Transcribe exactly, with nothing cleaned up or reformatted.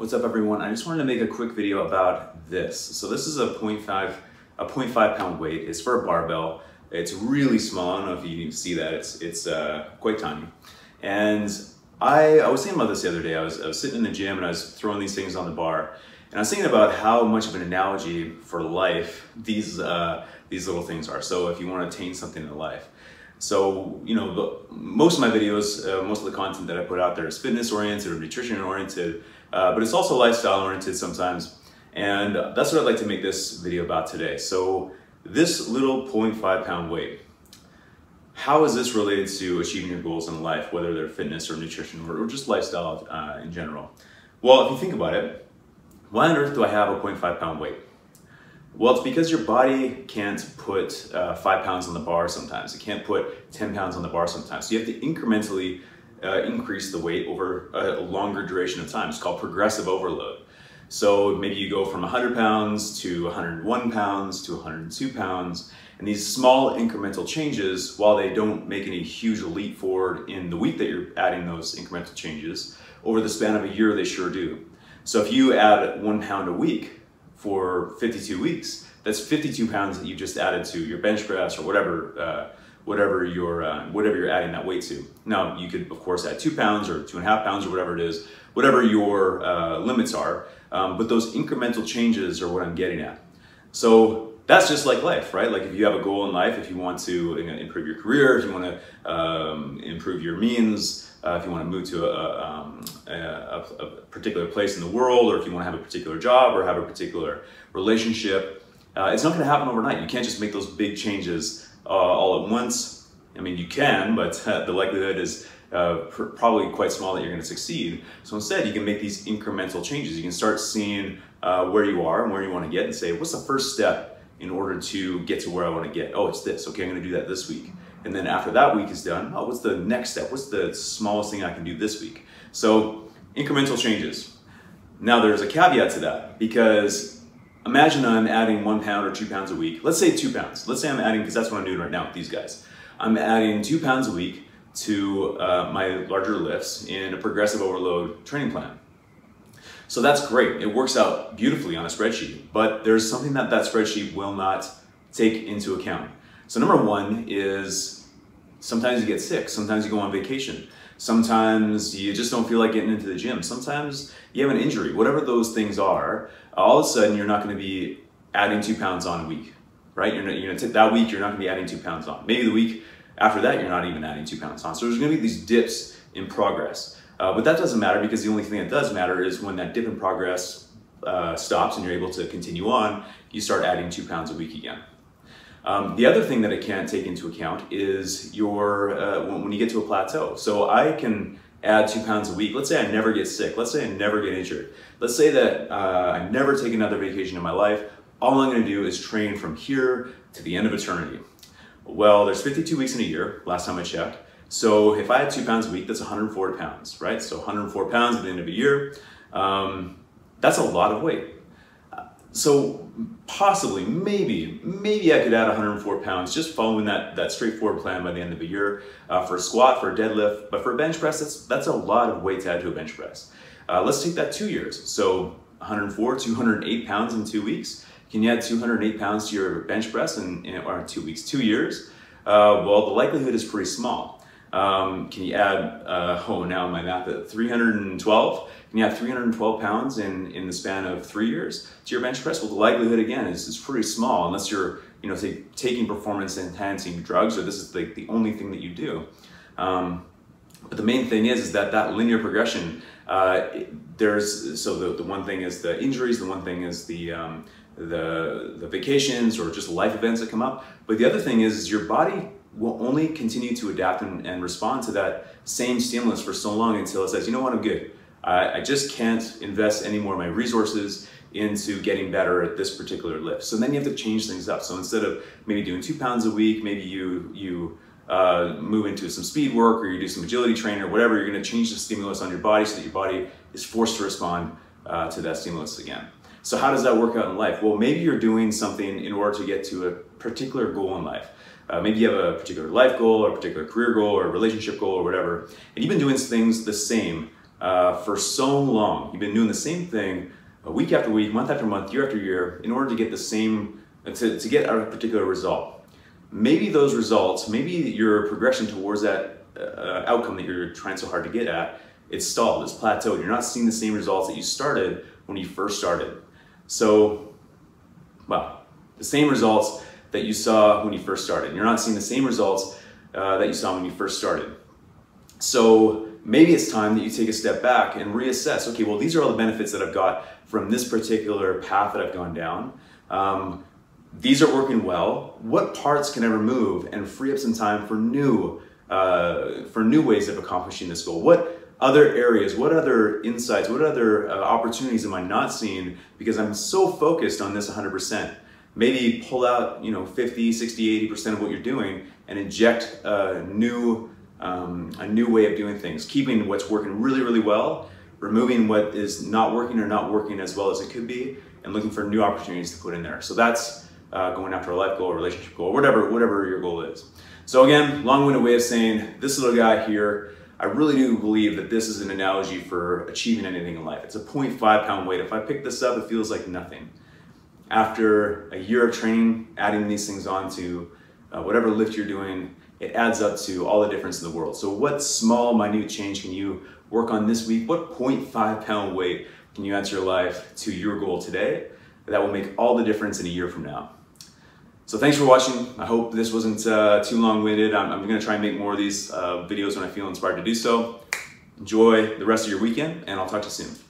What's up, everyone? I just wanted to make a quick video about this. So this is a point five, a point five pound weight. It's for a barbell. It's really small. I don't know if you can see that. It's it's uh, quite tiny. And I I was thinking about this the other day. I was I was sitting in the gym and I was throwing these things on the bar, and I was thinking about how much of an analogy for life these uh, these little things are. So if you want to attain something in life. So, you know, most of my videos, uh, most of the content that I put out there is fitness oriented or nutrition oriented, uh, but it's also lifestyle oriented sometimes. And that's what I'd like to make this video about today. So this little point five pound weight, how is this related to achieving your goals in life, whether they're fitness or nutrition or, or just lifestyle uh, in general? Well, if you think about it, why on earth do I have a point five pound weight? Well, it's because your body can't put uh, five pounds on the bar sometimes. It can't put ten pounds on the bar sometimes. So you have to incrementally uh, increase the weight over a longer duration of time. It's called progressive overload. So maybe you go from one hundred pounds to one hundred one pounds to one hundred two pounds. And these small incremental changes, while they don't make any huge leap forward in the week that you're adding those incremental changes, over the span of a year, they sure do. So if you add one pound a week, for fifty-two weeks, that's fifty-two pounds that you just added to your bench press or whatever, uh, whatever you're, uh, whatever you're adding that weight to. Now you could, of course, add two pounds or two and a half pounds or whatever it is, whatever your uh, limits are. Um, but those incremental changes are what I'm getting at. So that's just like life, right? Like if you have a goal in life, if you want to improve your career, if you want to um, improve your means. Uh, if you want to move to a, a, um, a, a particular place in the world, or if you want to have a particular job or have a particular relationship, uh, it's not going to happen overnight. You can't just make those big changes uh, all at once. I mean, you can, but uh, the likelihood is uh, pr probably quite small that you're going to succeed. So instead, you can make these incremental changes. You can start seeing uh, where you are and where you want to get and say, what's the first step in order to get to where I want to get? Oh, it's this. Okay, I'm going to do that this week. And then after that week is done, oh, what's the next step? What's the smallest thing I can do this week? So incremental changes. Now there's a caveat to that, because imagine I'm adding one pound or two pounds a week. Let's say two pounds. Let's say I'm adding, because that's what I'm doing right now with these guys. I'm adding two pounds a week to uh, my larger lifts in a progressive overload training plan. So that's great. It works out beautifully on a spreadsheet, but there's something that that spreadsheet will not take into account. So number one is sometimes you get sick, sometimes you go on vacation, sometimes you just don't feel like getting into the gym, sometimes you have an injury, whatever those things are, all of a sudden you're not gonna be adding two pounds on a week, right? You're not, you're gonna, that week you're not gonna be adding two pounds on. Maybe the week after that you're not even adding two pounds on. So there's gonna be these dips in progress. Uh, but that doesn't matter, because the only thing that does matter is when that dip in progress uh, stops and you're able to continue on, you start adding two pounds a week again. Um, the other thing that it can't take into account is your uh, when, when you get to a plateau. So I can add two pounds a week. Let's say I never get sick. Let's say I never get injured. Let's say that uh, I never take another vacation in my life. All I'm going to do is train from here to the end of eternity. Well, there's fifty-two weeks in a year, last time I checked. So if I had two pounds a week, that's one hundred four pounds, right? So one hundred four pounds at the end of a year. Um, that's a lot of weight. So possibly, maybe, maybe I could add one hundred four pounds just following that, that straightforward plan by the end of the year uh, for a squat, for a deadlift, but for a bench press, that's, that's a lot of weight to add to a bench press. Uh, let's take that two years. So one hundred four, two hundred eight pounds in two weeks. Can you add two hundred eight pounds to your bench press in, in or two weeks, two years? Uh, well, the likelihood is pretty small. Um, can you add, uh, oh, now my math at three hundred twelve? Can you add three hundred twelve pounds in, in the span of three years to your bench press? Well, the likelihood again is, is pretty small, unless you're, you know, say, taking performance enhancing drugs, or this is like the only thing that you do. Um, but the main thing is, is that that linear progression, uh, it, there's, so the, the one thing is the injuries, the one thing is the, um, the, the vacations or just life events that come up. But the other thing is, is your body will only continue to adapt and, and respond to that same stimulus for so long until it says, you know what, I'm good. I, I just can't invest any more of my resources into getting better at this particular lift. So then you have to change things up. So instead of maybe doing two pounds a week, maybe you, you uh, move into some speed work, or you do some agility training or whatever. You're gonna change the stimulus on your body so that your body is forced to respond uh, to that stimulus again. So how does that work out in life? Well, maybe you're doing something in order to get to a particular goal in life. Uh, maybe you have a particular life goal or a particular career goal or a relationship goal or whatever, and you've been doing things the same uh, for so long. You've been doing the same thing uh, week after week, month after month, year after year, in order to get the same, uh, to, to get a particular result. Maybe those results, maybe your progression towards that uh, outcome that you're trying so hard to get at, it's stalled, it's plateaued. You're not seeing the same results that you started when you first started. So, well, the same results that you saw when you first started. You're not seeing the same results uh, that you saw when you first started. So maybe it's time that you take a step back and reassess, okay, well, these are all the benefits that I've got from this particular path that I've gone down. Um, these are working well. What parts can I remove and free up some time for new, uh, for new ways of accomplishing this goal? What other areas, what other insights, what other uh, opportunities am I not seeing because I'm so focused on this one hundred percent? Maybe pull out, you know, fifty, sixty, eighty percent of what you're doing and inject a new, um, a new way of doing things, keeping what's working really, really well, removing what is not working or not working as well as it could be, and looking for new opportunities to put in there. So that's uh, going after a life goal, a relationship goal, whatever, whatever your goal is. So again, long-winded way of saying, this little guy here, I really do believe that this is an analogy for achieving anything in life. It's a zero point five pound weight. If I pick this up, it feels like nothing. After a year of training, adding these things on to uh, whatever lift you're doing, it adds up to all the difference in the world. So what small, minute change can you work on this week? What zero point five pound weight can you add to your life, to your goal today, that will make all the difference in a year from now? So thanks for watching. I hope this wasn't uh, too long-winded. I'm, I'm gonna try and make more of these uh, videos when I feel inspired to do so. Enjoy the rest of your weekend, and I'll talk to you soon.